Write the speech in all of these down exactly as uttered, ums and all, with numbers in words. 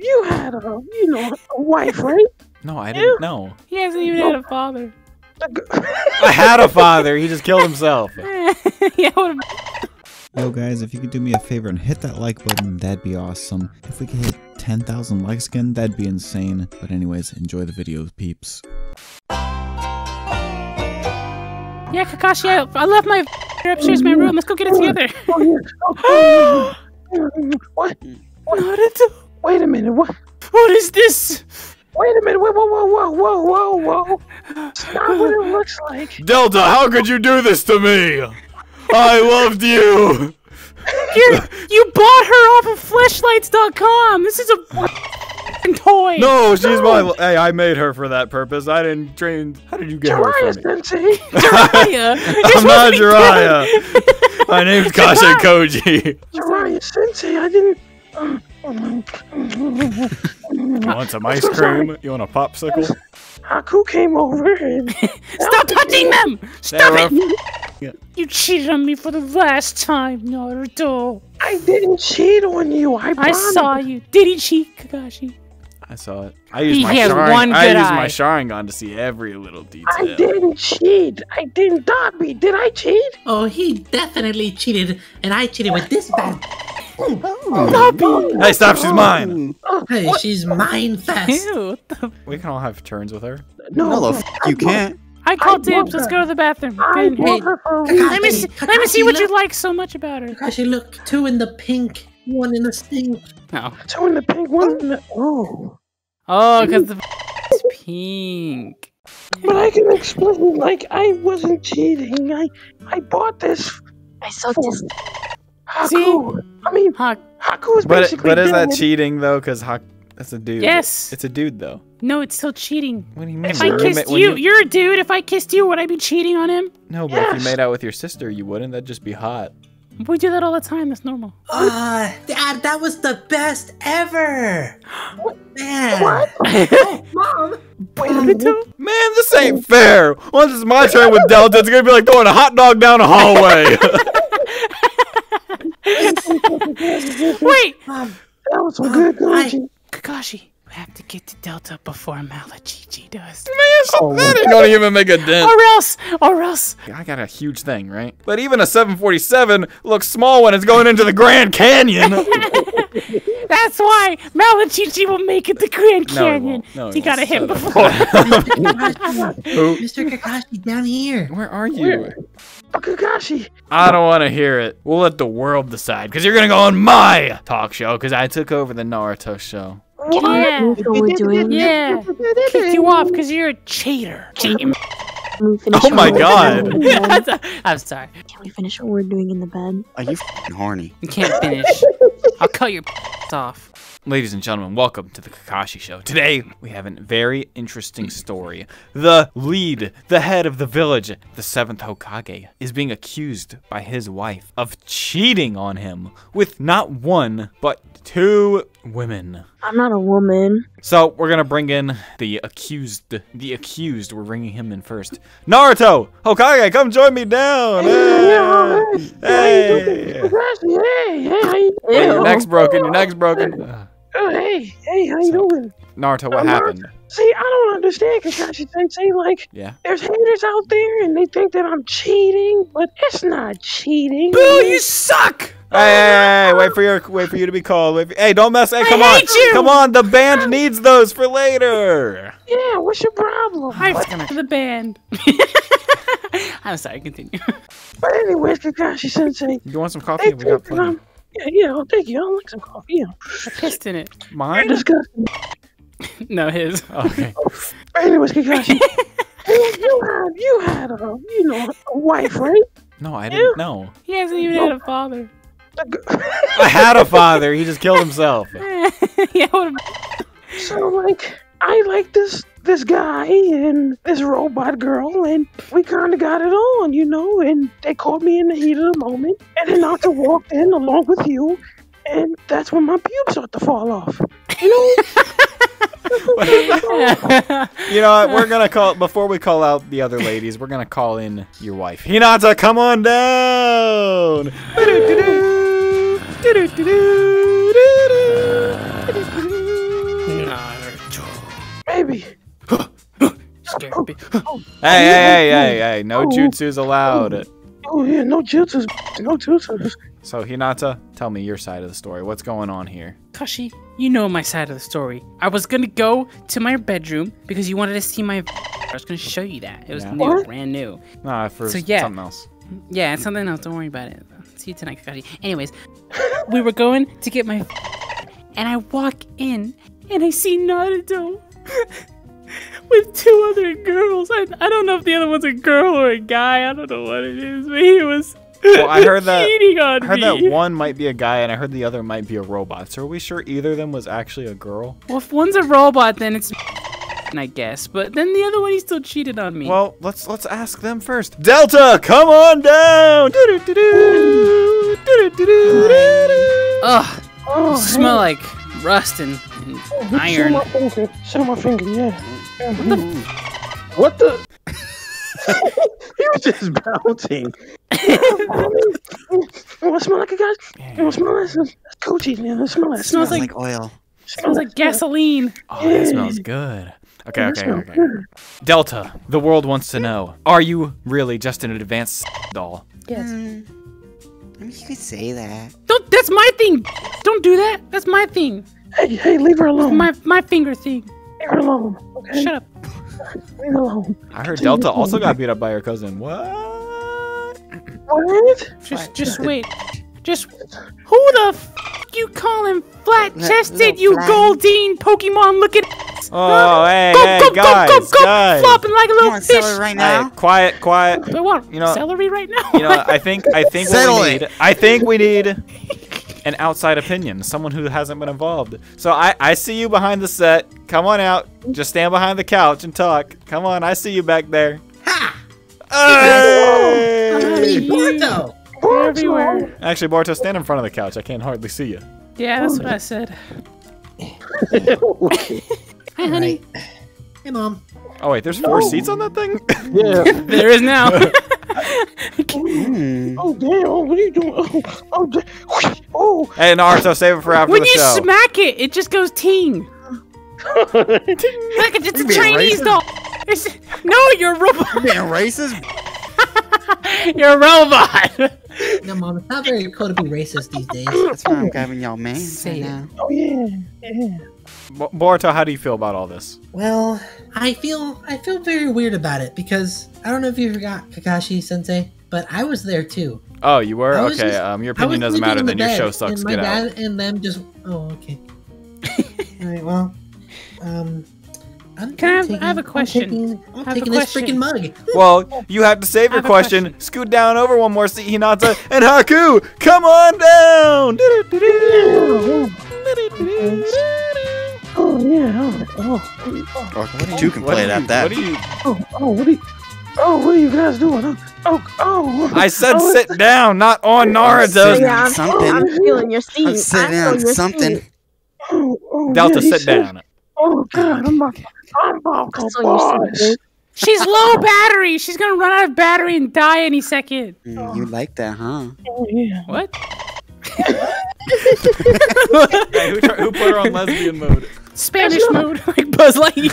You had a, you know, a wife, right? No, I didn't know. He hasn't even no. had a father. I had a father. He just killed himself. Yeah, what a... Yo guys, if you could do me a favor and hit that like button, that'd be awesome. If we could hit ten thousand likes again, that'd be insane. But anyways, enjoy the video, peeps. Yeah, Kakashi, I, I left my upstairs in my room. Let's go get it together. What? Naruto? Wait a minute, what? What is this? Wait a minute, whoa, whoa, whoa, whoa, whoa, whoa. Stop what it looks like. Delta, how could you do this to me? I loved you! You're, you bought her off of fleshlights dot com! This is a toy! No, she's no. my- Hey, I made her for that purpose. I didn't train- How did you get Jiraiya her from me? Jiraiya! I'm not Jiraiya! My name's Kasha Koji. Jiraiya Sensei, I didn't- um, You want some ice cream? You want a popsicle? Haku came over and... Stop touching them! Stop it! You cheated on me for the last time, Naruto. I didn't cheat on you, I promise. I saw you. Did he cheat, Kakashi? I saw it. I used he my has sharing, one good I used eye. my Sharingan to see every little detail. I didn't cheat. I didn't Dobby. Did I cheat? Oh, he definitely cheated, and I cheated with this bad... Oh, oh, Dobby! Hey, stop! She's mine. Hey, what? She's mine fast. Ew, we can all have turns with her. No, no the f you can't. I call dibs. Let's go to the bathroom. I want her for Kakashi, let me see, Kakashi, let me see what look. you like so much about her. Kakashi, look, two in the pink, one in the stink. No, two in the pink, one in the oh. Oh, because the is pink. But I can explain. Like I wasn't cheating. I I bought this. I saw this. Haku. See? I mean, Haku is basically. But, but is that cheating though? Because Haku, that's a dude. Yes. It's a dude though. No, it's still cheating. What do you mean? If I kissed you, you, you're a dude. If I kissed you, would I be cheating on him? No, but yes. If you made out with your sister, you wouldn't. That'd just be hot. We do that all the time. That's normal. Ah, uh, Dad, that was the best ever. What? Man. What? Oh, Mom. Wait a minute. Man, this ain't fair. Once it's my turn with Delta, it's gonna be like throwing a hot dog down a hallway. Wait! Mom, that was so good, Kakashi. Kakashi, we have to get to Delta before Malachichi does. Man, so oh, that ain't gonna even make a dent. Or else, or else. I got a huge thing, right? But even a seven forty-seven looks small when it's going into the Grand Canyon. That's why Malachichi will make it to Grand Canyon. No, he no, he got a hit before. Mister Kakashi, down here. Where are you? Where? Kakashi. I don't want to hear it. We'll let the world decide, because you're going to go on my talk show, because I took over the Naruto show. Yeah. Yeah. Kicked you off, because you're a cheater. Cheating. Oh my god. A, I'm sorry. Can we finish what we're doing in the bed? Are you f***ing horny? You can't finish. I'll cut your p***s off. Ladies and gentlemen, welcome to the Kakashi Show. Today, we have a very interesting story. The lead, the head of the village, the seventh Hokage, is being accused by his wife of cheating on him with not one, but two women. I'm not a woman. So, we're gonna bring in the accused. The accused, we're bringing him in first. Naruto! Hokage, come join me down! Hey! Hey! Hey! Hey! Your neck's broken, your neck's broken. Oh, hey, hey, how you so, doing? Naruto, what uh, happened? Naruto, see, I don't understand Kakashi Sensei, like, yeah. There's haters out there and they think that I'm cheating, but it's not cheating. Boo, you suck! Hey, hey, hey, wait for your, wait for you to be called. Wait for, hey, don't mess, hey, come I on. Hate you. Come on, the band needs those for later. Yeah, what's your problem? I'm gonna... the band. I'm sorry, continue. But anyways, Kakashi Sensei. You want some coffee? Hey, we got plenty. Yeah, yeah, I'll take you. I'll like some coffee. Yeah. I pissed in it. Mine? Disgusting. No, his. Okay. Anyways, Kakashi. you, you had, you had a, you know, a wife, right? No, I didn't know. He hasn't even no. had a father. I had a father. He just killed himself. Yeah, what a... So, like, I like this this guy and this robot girl, and we kind of got it on, you know, and they called me in the heat of the moment, and then Naruto walked in along with you, and that's when my pubes start to fall off. You know? You know what, we're gonna call, before we call out the other ladies, we're gonna call in your wife. Hinata, come on down! Oh, hey, hey, hey, hey, hey, no jutsus allowed. Oh, yeah, no jutsus. No jutsus. So, Hinata, tell me your side of the story. What's going on here? Kashi, you know my side of the story. I was going to go to my bedroom because you wanted to see my... I was going to show you that. It was yeah. new, what? brand new. Nah, for so, yeah. something else. Yeah, it's something else. Don't worry about it. See you tonight, Kakashi. Anyways, we were going to get my... And I walk in, and I see Naruto. With two other girls. I, I don't know if the other one's a girl or a guy. I don't know what it is, but he was well, I heard that, cheating on me. I heard me. that one might be a guy, and I heard the other might be a robot. So are we sure either of them was actually a girl? Well, if one's a robot, then it's... I guess, but then the other one, he still cheated on me. Well, let's let's ask them first. Delta, come on down! Ugh, oh, smell hey. like rust and, and oh, iron. Show my finger, show my finger, yeah. What the? What the? He was just bouncing. It smells like a guy. It smells like Choji, man. It smells like, smells like oil. It smells like gasoline. Oh, that smells good. Okay, okay, okay. Delta, the world wants to know, are you really just an advanced doll? Yes. Mm, I mean, you could say that. Don't, that's my thing. Don't do that. That's my thing. Hey, hey, leave her alone. My, my finger thing. Leave her alone, okay? Shut up. Leave her alone. I heard Delta also got beat up by her cousin. What? What? Just, just wait. Just, who the f you calling flat-chested, you Goldeen Pokemon looking ass? Oh, hey, go, hey, go, guys, go, go, go, guys. Flopping like a little you want fish. Celery right now? Hey, quiet, quiet. We want you know, celery right now? You know, I think, I think what we need, I think we need an outside opinion, someone who hasn't been involved. So I, I see you behind the set. Come on out. Just stand behind the couch and talk. Come on, I see you back there. Ha! Hey! Boruto! Everywhere. Actually, Boruto, stand in front of the couch. I can't hardly see you. Yeah, that's what I said. Hi, honey. Hey, Mom. Oh, wait, there's four oh. seats on that thing? Yeah. There is now. mm. Oh, damn. Oh, what are you doing? Oh, oh, oh. Hey, Naruto, save it for after when the show. When you smack it, it just goes ting. Look, it's just a Chinese racist? doll. It's, no, you're a robot. You're being racist? You're a robot! No, Mom, it's not very cool to be racist these days. That's why I'm grabbing y'all mains right now. Oh, yeah. yeah. Boruto, how do you feel about all this? Well, I feel I feel very weird about it because I don't know if you forgot, Kakashi-sensei, but I was there, too. Oh, you were? Okay, just, um, your opinion doesn't matter, then your show sucks. Get out. My dad and them just... Oh, okay. All right, well... um. I'm Can I have, taking, I have a question? I'm taking, I'm taking this question. freaking mug. Well, you have to save your question. question. Scoot down over one more seat, Hinata. And Haku, come on down. Oh, yeah. Oh, oh. oh what did you complain at that? What are you, oh, oh, what are you, oh, what are you guys doing? Oh, oh. I said oh, sit down, not on Naruto. Yeah, something. I'm feeling your seat. I'm sitting down something. Oh, oh, Delta, yeah, sit down. Said, oh god, I'm not, I'm not gonna She's low battery. She's gonna run out of battery and die any second. Mm, you like that, huh? Oh, yeah. What? Hey, who, who put her on lesbian mode? Spanish mode, like Buzz Lightyear.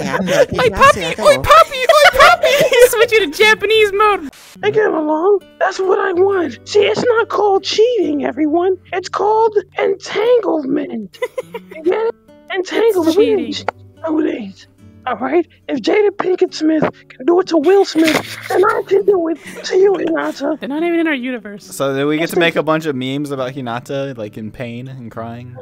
Oi puppy, oi puppy, oi puppy. Switch you to Japanese mode. I get along. That's what I want. See, it's not called cheating, everyone. It's called entanglement. You get it? Entanglement. Nowadays. All right? If Jada Pinkett Smith can do it to Will Smith, then I can do it to you, Hinata. They're not even in our universe. So then we get to make a bunch of memes about Hinata, like in pain and crying.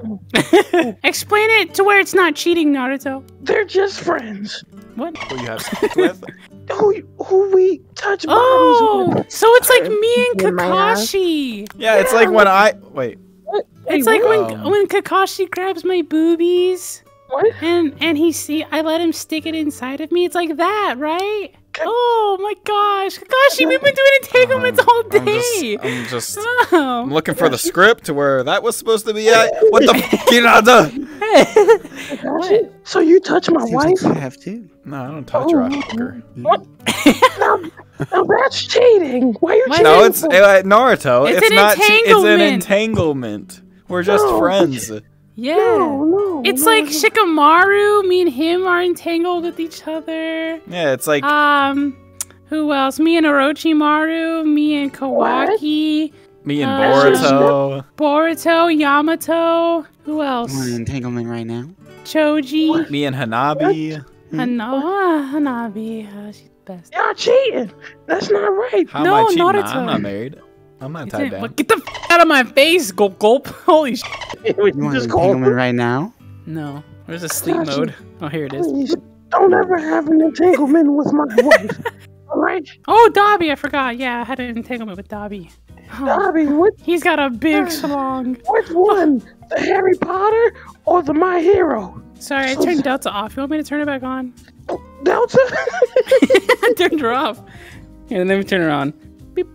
Explain it to where it's not cheating, Naruto. They're just friends. What? Who you have sex with? Who, who we touch bodies oh, with. So it's like me and Kakashi. Yeah, it's yeah, like when I... Wait. What? It's Wait, like wow. when when Kakashi grabs my boobies. What? And, and he see... I let him stick it inside of me. It's like that, right? Oh, my gosh. Kakashi, we've been doing entanglements um, all day. I'm just... I'm, just oh. I'm looking for the script to where that was supposed to be at. What the... Hinata! What? So you touch my Seems wife? Like I have too. No, I don't touch oh, her. I fuck her. What? now, now that's cheating. Why are you cheating? No, it's uh, Naruto. It's, it's an not. It's an entanglement. We're just no. friends. Yeah. No, no, it's no, like no. Shikamaru, me and him are entangled with each other. Yeah, it's like... Um, who else? Me and Orochimaru, me and Kawaki. What? Me and uh, Boruto. Boruto, Yamato. Who else? We're entangling right now. Choji. What? Me and Hanabi. Hana Hanabi. Uh, she's best. Y'all cheating. That's not right. How no, am I cheating? Not at all. I'm not married. I'm not tied down. Look, get the f out of my face, gulp gulp. Holy sh! You want to go right now? No. Where's the sleep Kakashi, mode? Oh, here it is. Please, don't ever have an entanglement with my wife. All right? Oh, Dobby, I forgot. Yeah, I had an entanglement with Dobby. Oh. Dobby, what? He's got a big schlong. Which one? The Harry Potter or the My Hero? Sorry, I turned Delta off. You want me to turn it back on? Delta? I turned her off. Yeah, and then we turn her on. Beep.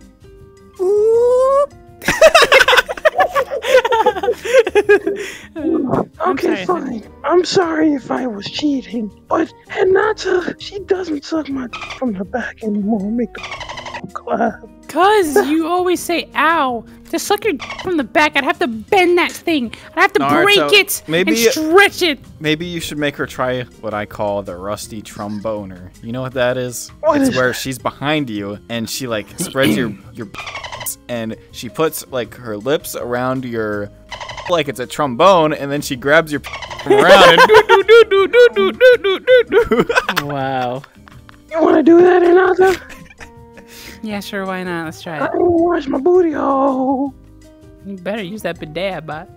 Okay, I'm fine. I'm sorry if I was cheating, but Hinata, she doesn't suck my from the back anymore. Make the clap. Cause you always say "ow" to suck your from the back. I'd have to bend that thing. I'd have to Naruto, break it maybe, and stretch it. Maybe you should make her try what I call the rusty tromboner. You know what that is? What it's is where that? She's behind you and she like spreads your your. And she puts like her lips around your like it's a trombone, and then she grabs your from around and do do do do do do do do do. Wow. You want to do that, Hinata? Yeah, sure. Why not? Let's try it. I didn't wash my booty hole. You better use that bidet, bot.